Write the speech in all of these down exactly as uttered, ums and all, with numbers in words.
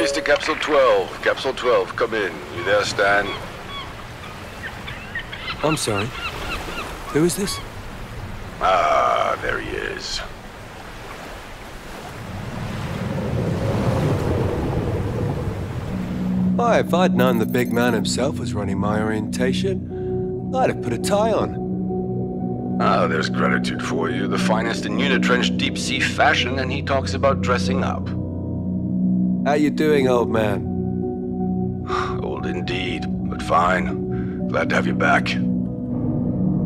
Release to Capsule twelve. Capsule twelve, come in. You there, Stan? I'm sorry. Who is this? Ah, there he is. Why, if I'd known the big man himself was running my orientation, I'd have put a tie on. Ah, there's gratitude for you. The finest in Unitrench deep-sea fashion, and he talks about dressing up. How you doing, old man? Old indeed, but fine. Glad to have you back.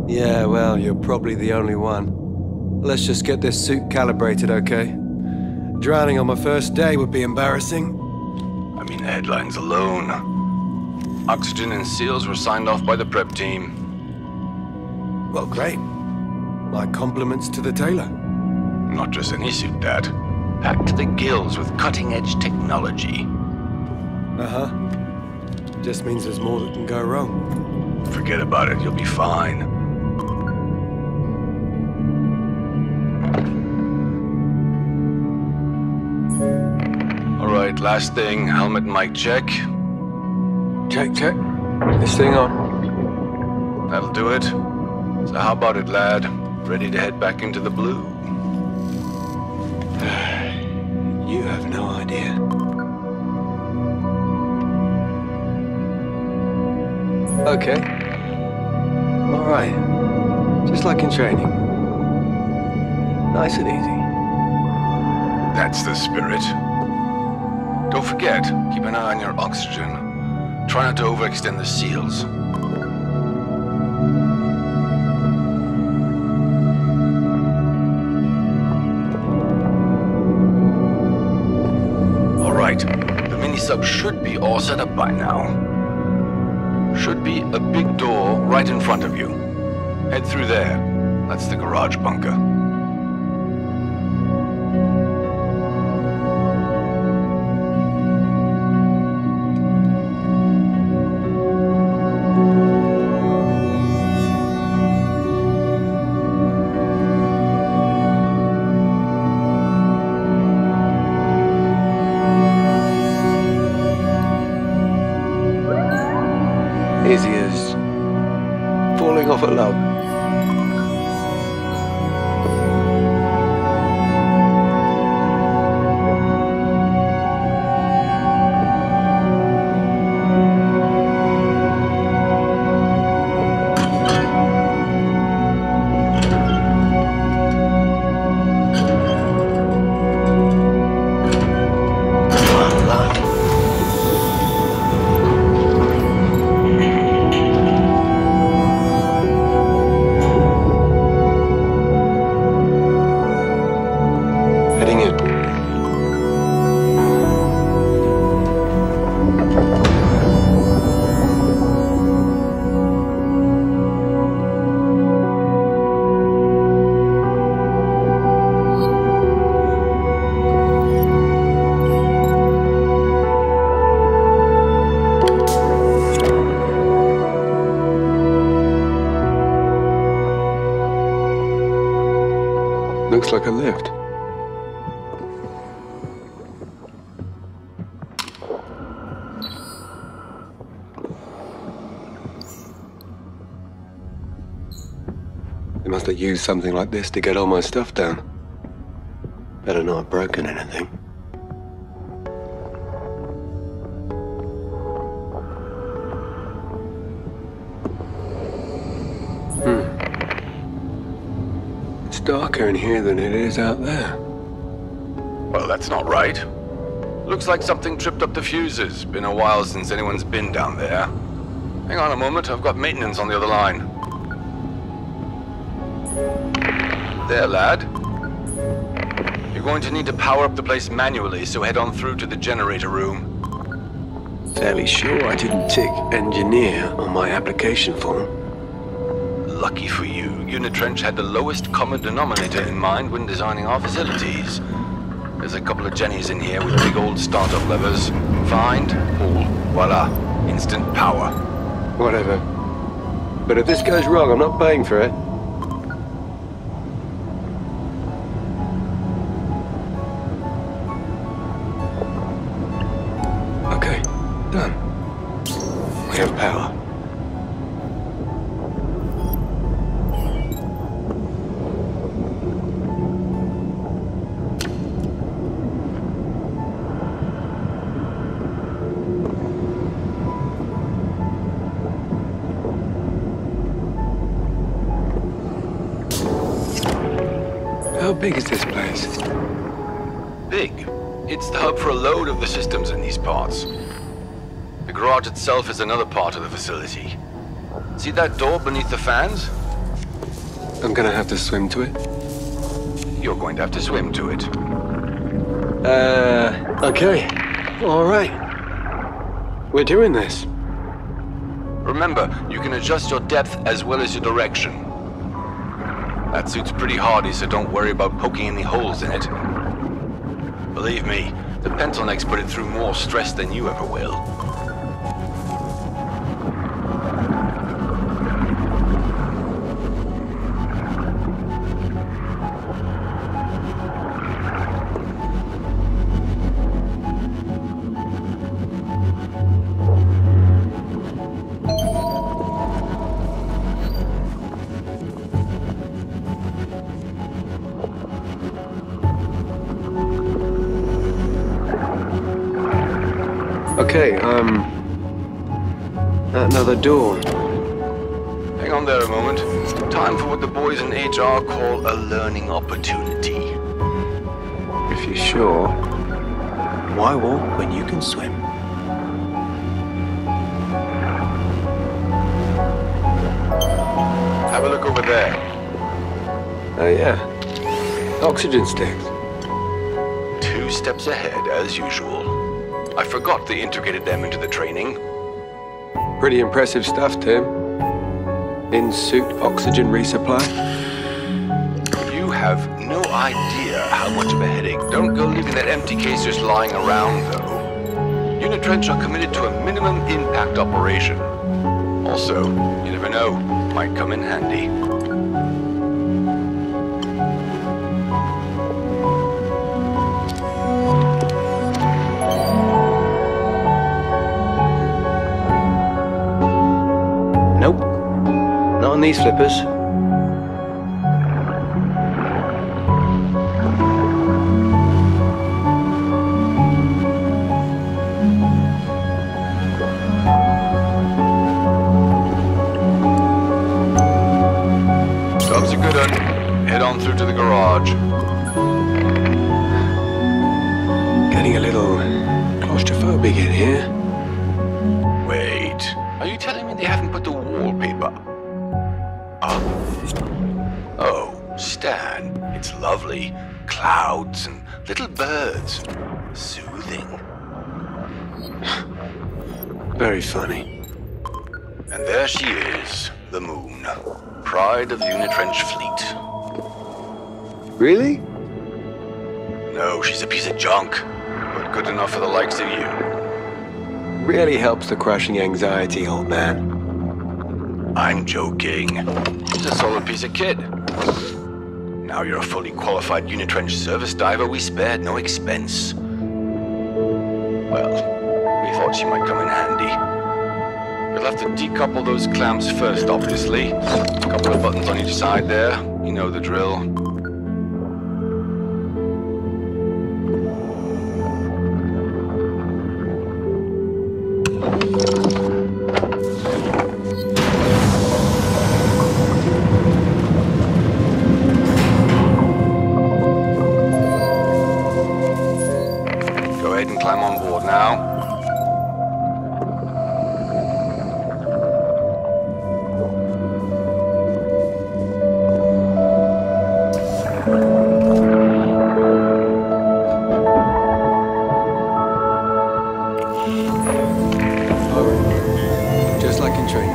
Yeah, well, you're probably the only one. Let's just get this suit calibrated, okay? Drowning on my first day would be embarrassing. I mean, the headlines alone. Oxygen and seals were signed off by the prep team. Well, great. My compliments to the tailor. Not just any suit, Dad. Packed to the gills with cutting-edge technology. Uh-huh. Just means there's more that can go wrong. Forget about it, you'll be fine. All right, last thing, helmet mic check. Check, check. This thing on. That'll do it. So how about it, lad? Ready to head back into the blue? You have no idea. Okay. All right. Just like in training. Nice and easy. That's the spirit. Don't forget, keep an eye on your oxygen. Try not to overextend the seals. Sub should be all set up by now. Should be a big door right in front of you. Head through there. That's the garage bunker. Easy as falling off a log. Looks like a lift. They must have used something like this to get all my stuff down. Better not have broken anything. Darker in here than it is out there. Well, that's not right. Looks like something tripped up the fuses. Been a while since anyone's been down there. Hang on a moment, I've got maintenance on the other line. There, lad. You're going to need to power up the place manually, so head on through to the generator room. Fairly sure I didn't tick engineer on my application form. Lucky for you, Unitrench had the lowest common denominator in mind when designing our facilities. There's a couple of jennies in here with big old startup levers. Find, all, voila, instant power. Whatever. But if this goes wrong, I'm not paying for it. We have power. How big is this place? Big. It's the hub for a load of the systems in these parts. The garage itself is another part of the facility. See that door beneath the fans? I'm gonna have to swim to it. You're going to have to swim to it. Uh, okay. All right. We're doing this. Remember, you can adjust your depth as well as your direction. That suit's pretty hardy, so don't worry about poking any holes in it. Believe me, the Pentlenecks put it through more stress than you ever will. Okay, um... another door. Hang on there a moment. Time for what the boys in H R call a learning opportunity. If you're sure, why walk when you can swim? Have a look over there. Oh yeah. Oxygen sticks. Two steps ahead as usual. I forgot they integrated them into the training. Pretty impressive stuff, Tim. In-suit oxygen resupply. You have no idea how much of a headache. Don't go leaving that empty case just lying around, though. Unitrench are committed to a minimum impact operation. Also, you never know, might come in handy. On these flippers. Job's a good one. Head on through to the garage. Getting a little claustrophobic in here. Wait, are you telling me they haven't put the wallpaper up? Oh, Stan, it's lovely. Clouds and little birds. Soothing. Very funny. And there she is, the moon. Pride of the Unitrench fleet. Really? No, she's a piece of junk, but good enough for the likes of you. Really helps the crushing anxiety, old man. I'm joking. He's a solid piece of kid. Now you're a fully qualified Unitrench service diver, we spared no expense. Well, we thought she might come in handy. You'll have to decouple those clamps first, obviously. A couple of buttons on each side there. You know the drill. Climb on board now. Oh, just like in training.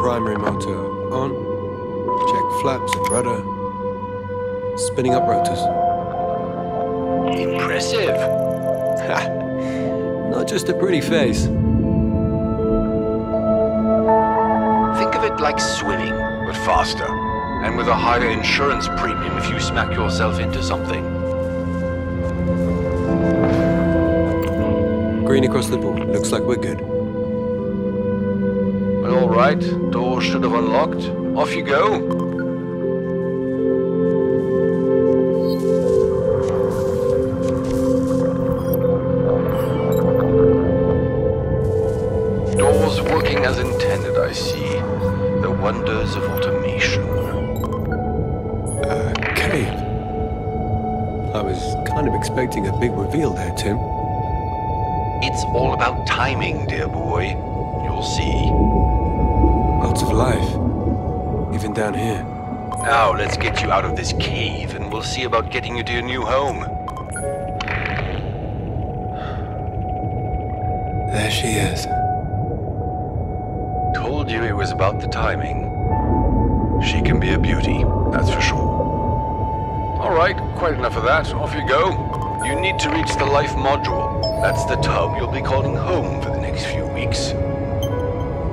Primary motor on. Check flaps and rudder. Spinning up rotors. Impressive. Ha! Not just a pretty face. Think of it like swimming, but faster. And with a higher insurance premium if you smack yourself into something. Green across the board. Looks like we're good. Well, all right. Door should have unlocked. Off you go. Expecting a big reveal there, Tim. It's all about timing, dear boy. You'll see. Lots of life. Even down here. Now, let's get you out of this cave, and we'll see about getting you to your new home. There she is. Told you it was about the timing. She can be a beauty, that's for sure. All right, quite enough of that. Off you go. You need to reach the life module. That's the tub you'll be calling home for the next few weeks.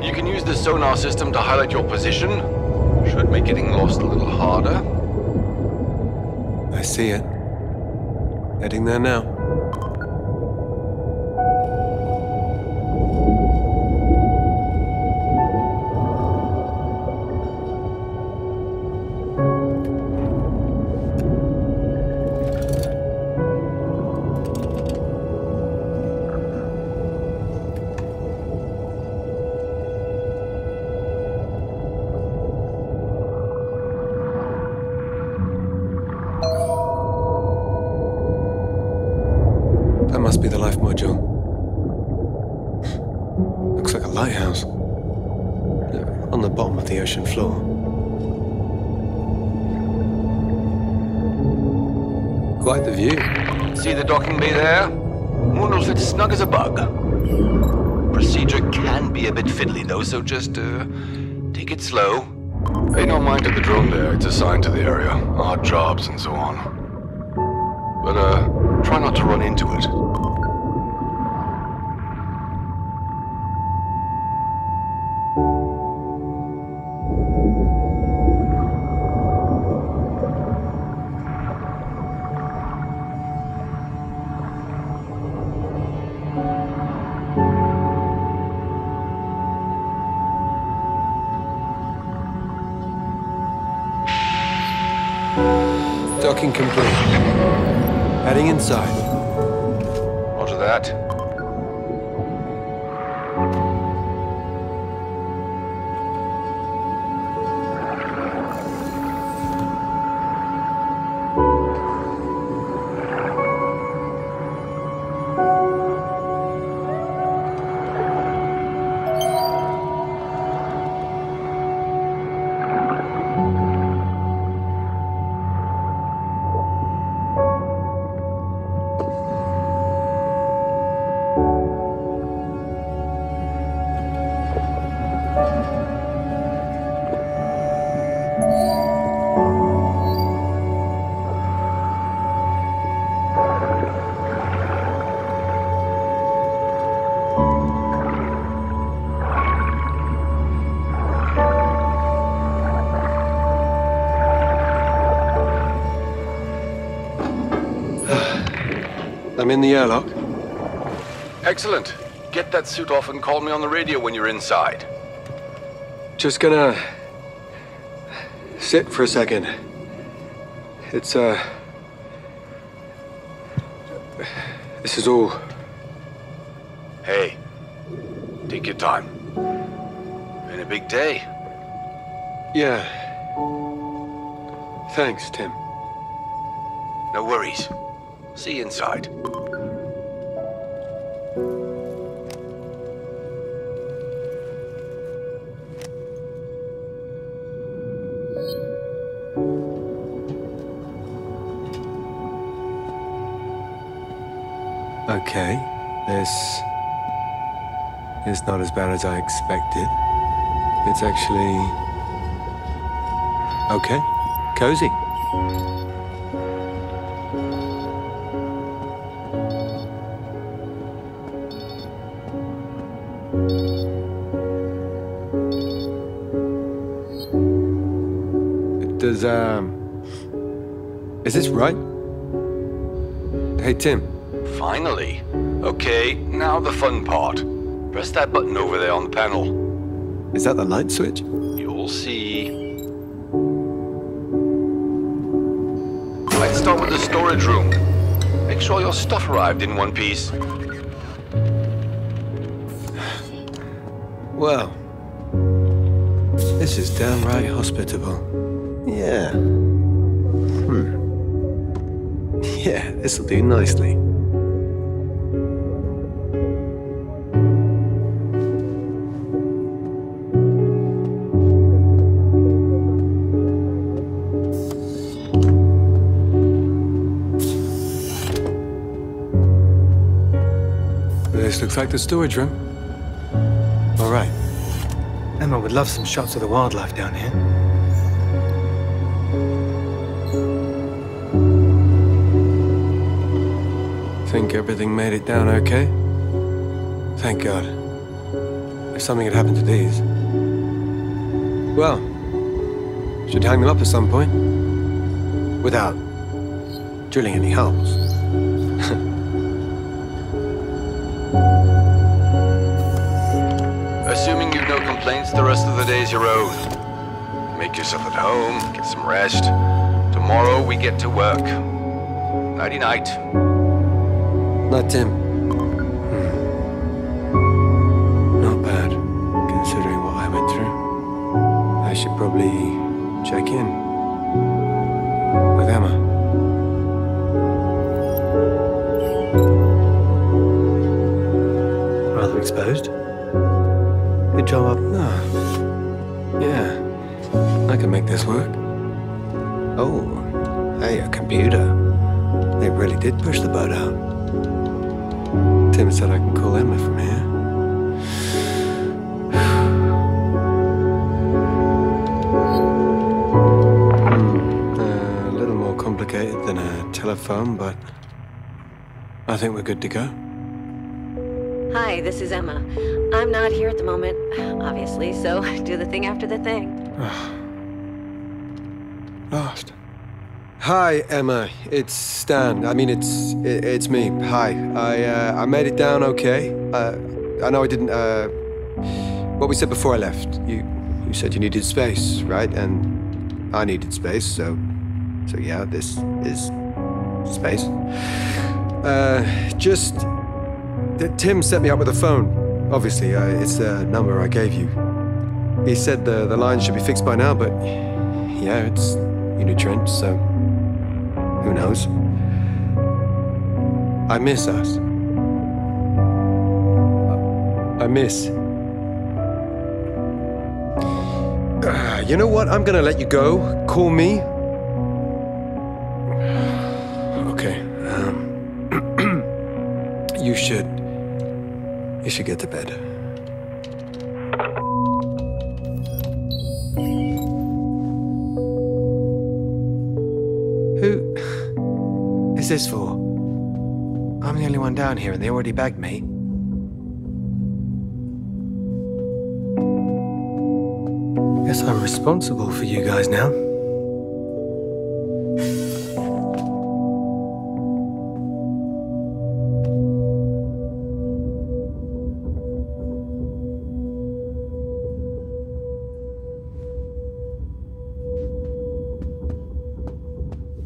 You can use the sonar system to highlight your position. Should make getting lost a little harder. I see it. Heading there now. Quite the view. See the docking bay there? Moon will fit snug as a bug. Procedure can be a bit fiddly though, so just uh, take it slow. Pay no mind to the drone there, it's assigned to the area. Odd jobs and so on. But uh, try not to run into it. Complete. Heading inside. Roger that. I'm in the airlock. Excellent. Get that suit off and call me on the radio when you're inside. Just gonna sit for a second. It's, uh... this is all... Hey, take your time. Been a big day. Yeah. Thanks, Tim. No worries. See you inside. Okay, this is not as bad as I expected. It's actually okay, cozy. Does, um, is this right? Hey, Tim. Finally. Okay, now the fun part. Press that button over there on the panel. Is that the light switch? You'll see. Let's start with the storage room. Make sure your stuff arrived in one piece. Well, this is downright hospitable. Yeah. Hmm. Yeah, this'll do nicely. This looks like the storage room. All right. Emma would love some shots of the wildlife down here. Think everything made it down okay? Thank God. If something had happened to these... Well, should hang them up at some point. Without drilling any holes. Assuming you've no complaints, the rest of the day's your own. Make yourself at home, get some rest. Tomorrow we get to work. Nighty night. Not Tim. Hmm. Not bad, considering what I went through. I should probably check in with Emma. Rather exposed. Good job up. No. Yeah. I can make this work. Oh. Hey, a computer. They really did push the boat out. Tim said I can call Emma from here. uh, a little more complicated than a telephone, but I think we're good to go. Hi, this is Emma. I'm not here at the moment, obviously, so do the thing after the thing. Lost. Hi, Emma. It's Stan. I mean, it's it, it's me. Hi. I uh, I made it down okay. Uh, I know I didn't. Uh, what we said before I left. You you said you needed space, right? And I needed space, so so yeah, this is space. Uh, just. Tim set me up with a phone. Obviously, uh, it's the number I gave you. He said the, the line should be fixed by now, but... Yeah, it's Unitrench, so... Who knows? I miss us. I miss... Uh, you know what? I'm gonna let you go. Call me. Okay, um... you should... You should get to bed. Who is this for? I'm the only one down here and they already bagged me. Guess I'm responsible for you guys now.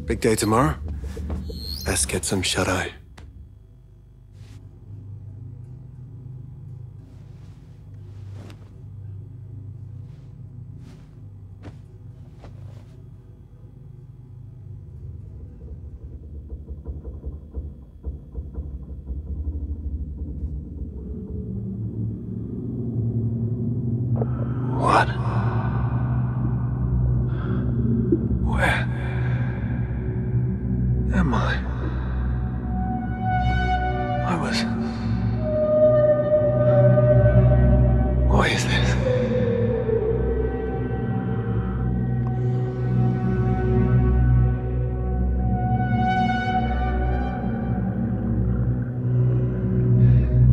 Big day tomorrow. Let's get some shut-eye.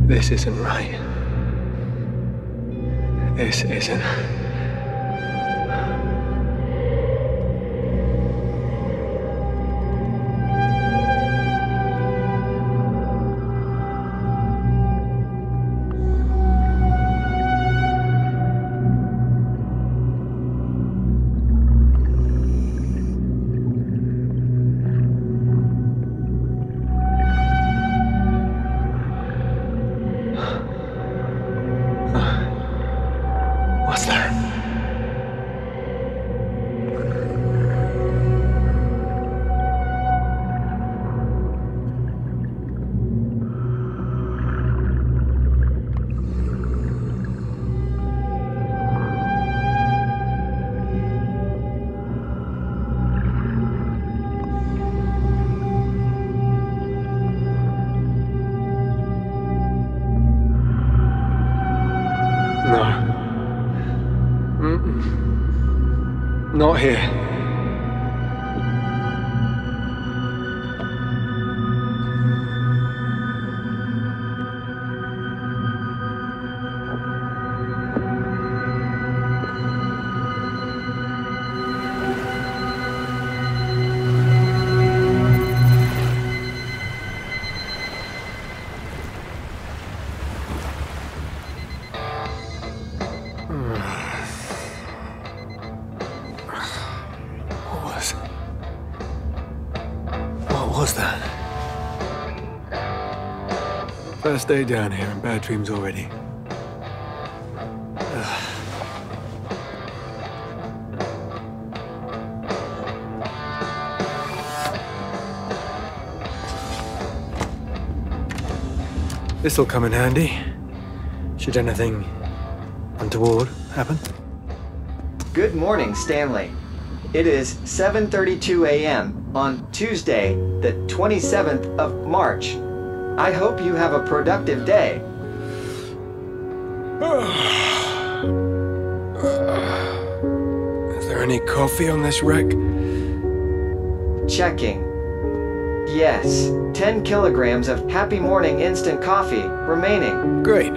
This isn't right. This isn't... Not here. First day down here and bad dreams already. Ugh. This'll come in handy. Should anything untoward happen? Good morning, Stanley. It is seven thirty-two a m on Tuesday, the twenty-seventh of March. I hope you have a productive day. Is there any coffee on this wreck? Checking. Yes, ten kilograms of Happy Morning instant coffee remaining. Great.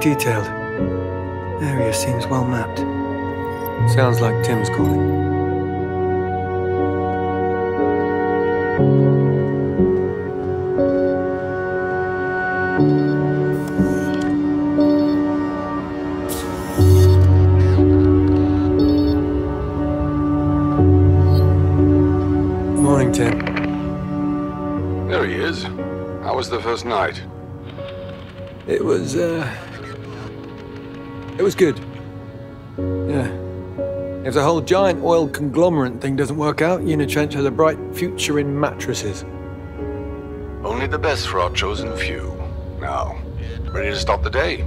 Detailed. Area seems well mapped. Sounds like Tim's calling. Morning, Tim. There he is. How was the first night? It was, uh... It was good. Yeah. If the whole giant oil conglomerate thing doesn't work out, Unitrench has a bright future in mattresses. Only the best for our chosen few. Now, ready to start the day?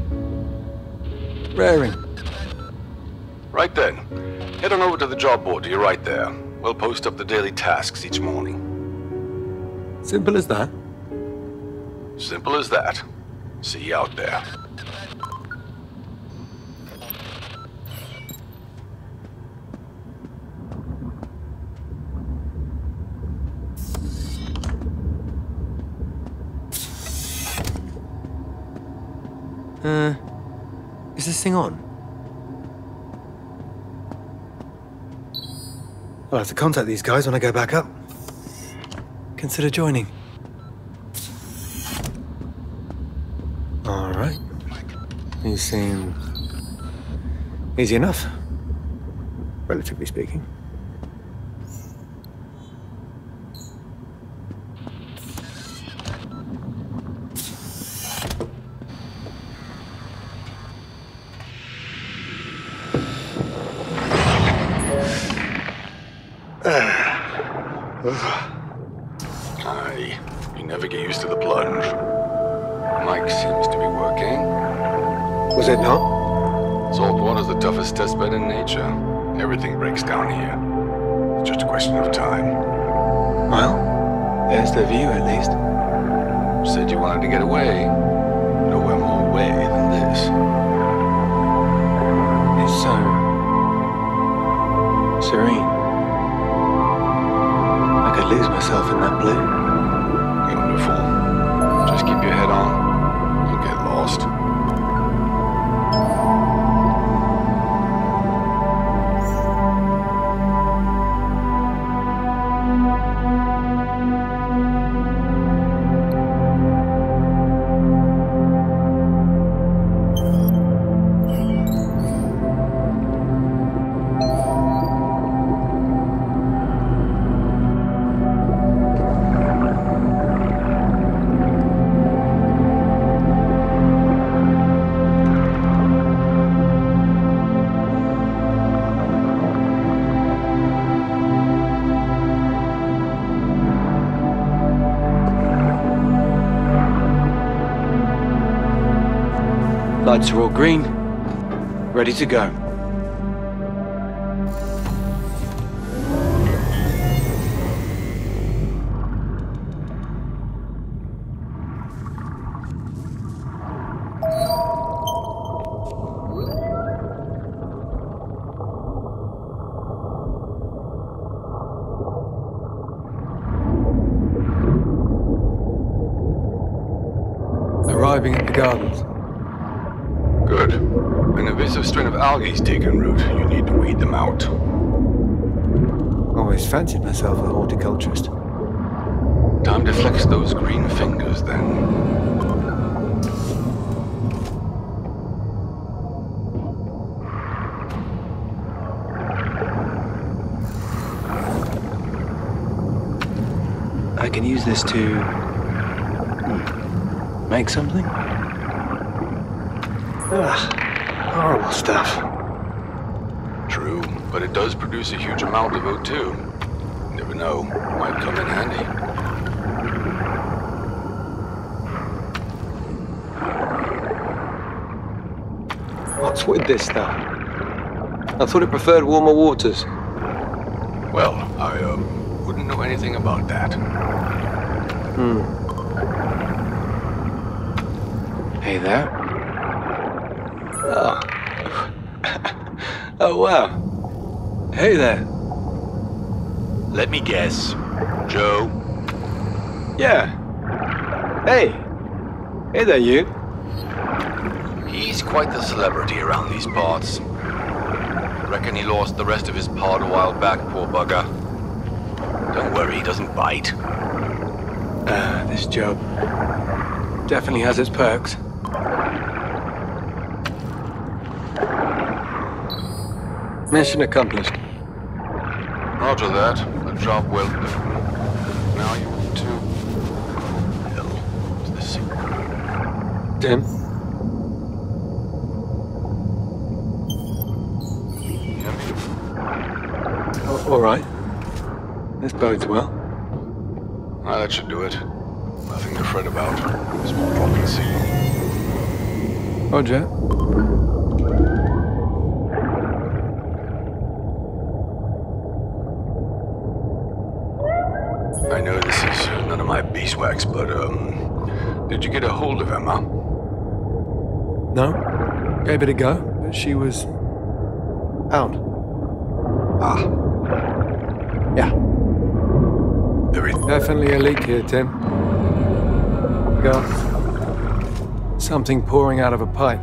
Raring. Right then. Head on over to the job board to your right there. We'll post up the daily tasks each morning. Simple as that? Simple as that. See you out there. Uh, is this thing on? I'll have to contact these guys when I go back up. Consider joining. Alright. You seem easy enough, relatively speaking. Aye, you never get used to the plunge. Mike seems to be working. Was it not? Salt water's the toughest test bed in nature. Everything breaks down here. It's just a question of time. Well, there's the view at least. You said you wanted to get away. Nowhere more away than this. It's so serene. Lose myself in that blue. Beautiful. Just keep your head on. You'll get lost. Lights are all green. Ready to go. Arriving at the gardens. Good. An invasive strain of algae's taken root. You need to weed them out. Always fancied myself a horticulturist. Time to flex those green fingers, then. I can use this to... make something? Ugh, horrible stuff. True, but it does produce a huge amount of O two. You never know, it might come in handy. What's with this stuff? I thought it preferred warmer waters. Well, I uh, wouldn't know anything about that. Hmm. Hey there. Oh. Oh, wow. Hey there. Let me guess. Joe? Yeah. Hey. Hey there, you. He's quite the celebrity around these parts. Reckon he lost the rest of his pod a while back, poor bugger. Don't worry, he doesn't bite. Ah, uh, this job definitely has its perks. Mission accomplished. Roger that. A job well done. Now you need to... hell, is this secret? Tim? Oh, all right. This bodes well. Ah, that should do it. Nothing to fret about. It's more prophecy. Roger. I know this is none of my beeswax, but, um, did you get a hold of Emma? No. Gave it a go, but she was... out. Ah. Yeah. Everything. Definitely a leak here, Tim. Go. Something pouring out of a pipe.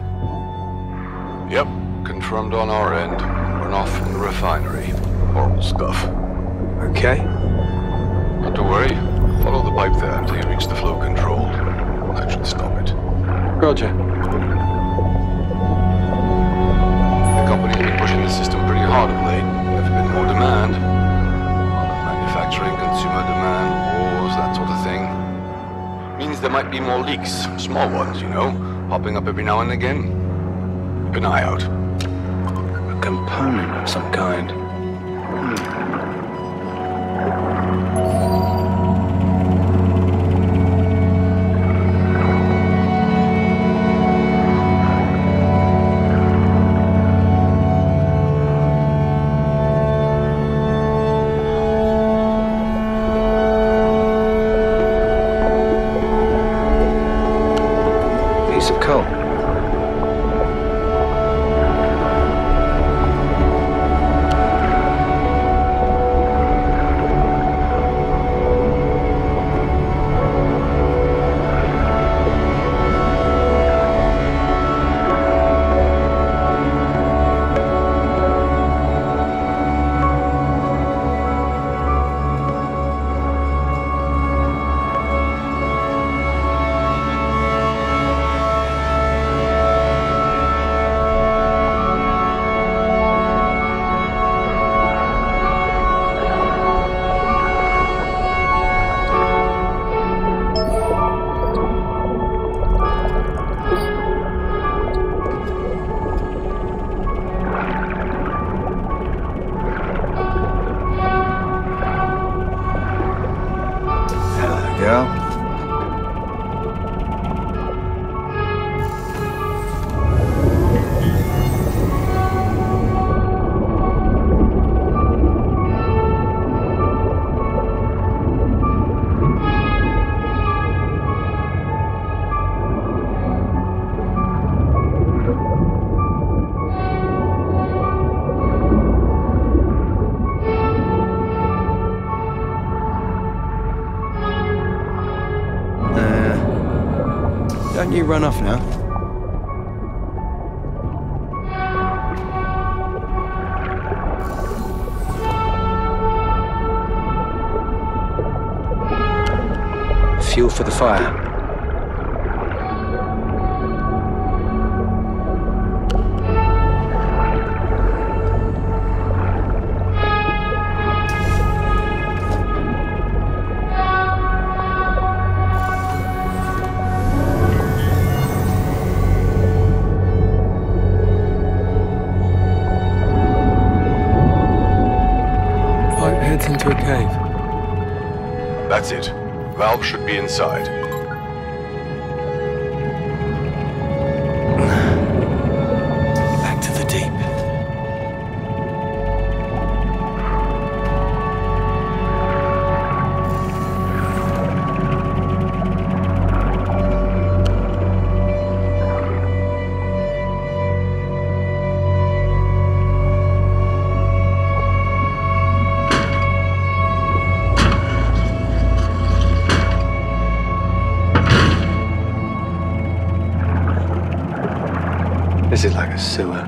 Yep. Confirmed on our end. Runoff from the refinery. Horrible stuff. Okay. Not to worry. Follow the pipe there until you reach the flow control. That should stop it. Roger. The company's been pushing the system pretty hard of late. There's been more demand. Manufacturing, consumer demand, wars, that sort of thing. Means there might be more leaks. Small ones, you know. Popping up every now and again. Keep an eye out. A component of some kind. Yeah. Can't you run off now? Fuel for the fire. Pipe heads into a cave. That's it. Valve should be inside. Back to the deep. This is like a sewer.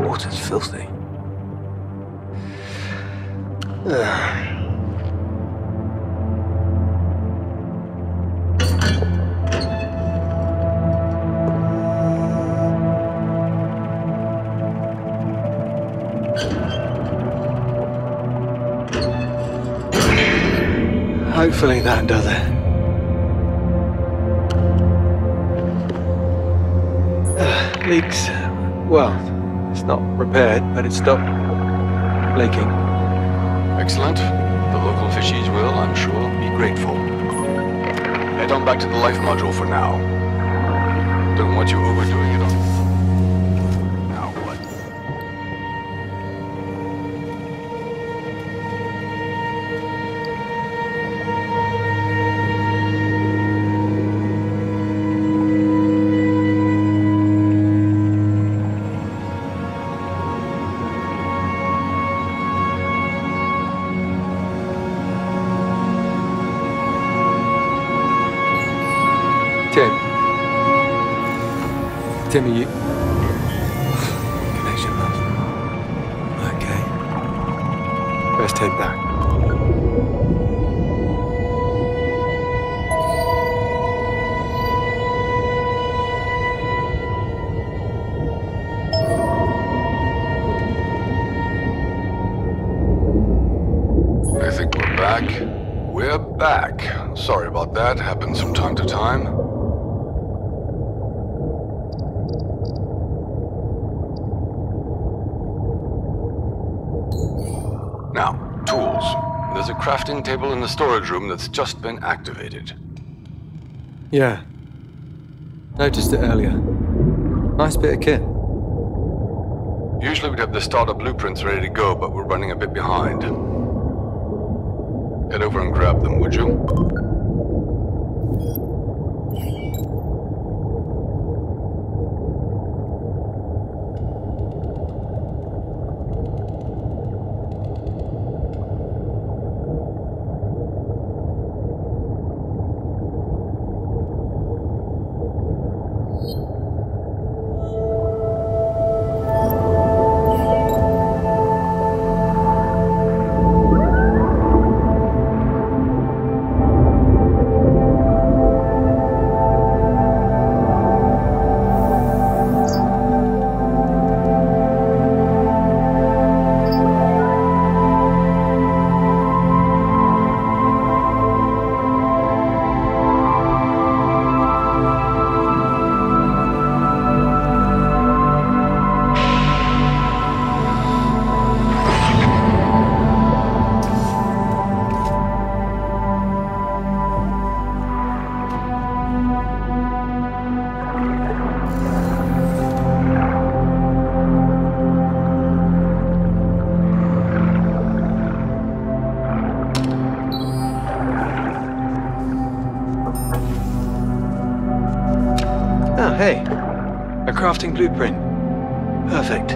Water's filthy. Ugh. Hopefully that does it. Leaks, well, it's not repaired, but it stopped leaking. Excellent. The local fishies will, I'm sure, be grateful. Head on back to the life module for now. Don't want you overdoing it all. Tim. Tim, are you... Connection lost. Okay. Best head back. I think we're back. We're back. Sorry about that. Happens from time to time. Now, tools. There's a crafting table in the storage room that's just been activated. Yeah. Noticed it earlier. Nice bit of kit. Usually we'd have the starter blueprints ready to go, but we're running a bit behind. Head over and grab them, would you? Hey, a crafting blueprint. Perfect.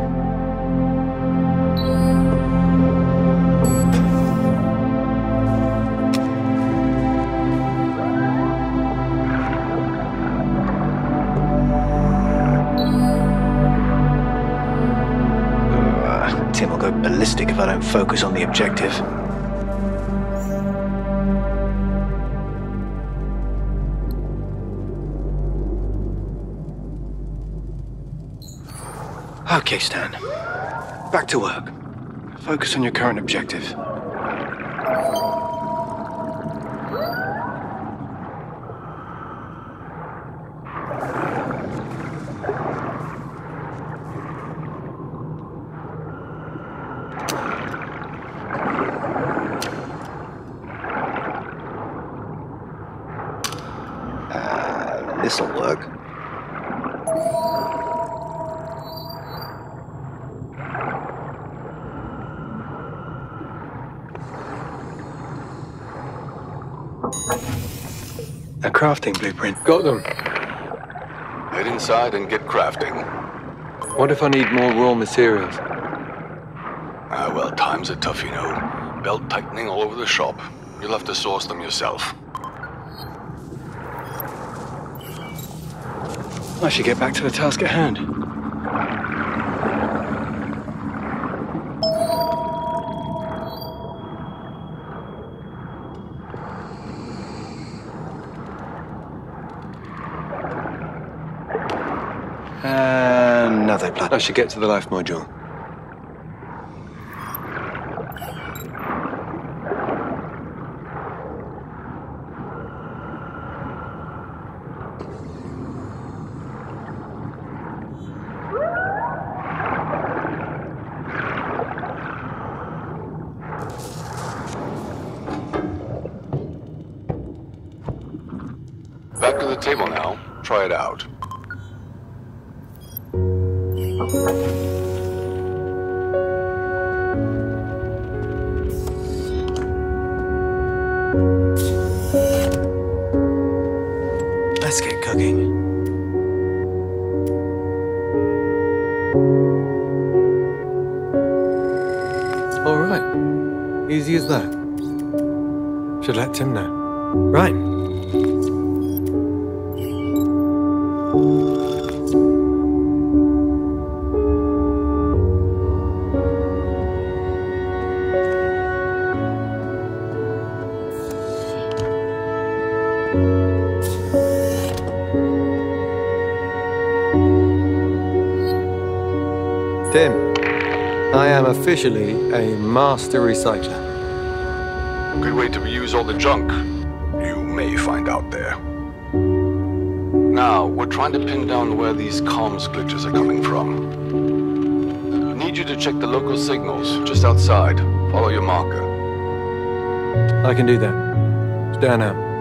realistic if I don't focus on the objective. Okay, Stan. Back to work. Focus on your current objective. Uh, this'll work. A crafting blueprint. Got them. Head inside and get crafting. What if I need more raw materials? Ah, well, times are tough, you know. Belt tightening all over the shop. You'll have to source them yourself. I should get back to the task at hand. I should get to the life module. Back to the table now. Try it out. Let's get cooking. All right. Easy as that. Should let Tim know. Right. Tim, I am officially a master recycler. Good way to reuse all the junk you may find out there. Now, we're trying to pin down where these comms glitches are coming from. I need you to check the local signals just outside. Follow your marker. I can do that. Stand out.